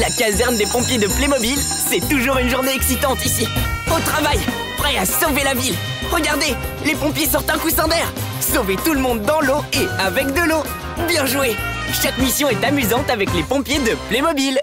La caserne des pompiers de Playmobil, c'est toujours une journée excitante ici. Au travail, prêt à sauver la ville. Regardez, les pompiers sortent un coussin d'air. Sauver tout le monde dans l'eau et avec de l'eau. Bien joué. Chaque mission est amusante avec les pompiers de Playmobil.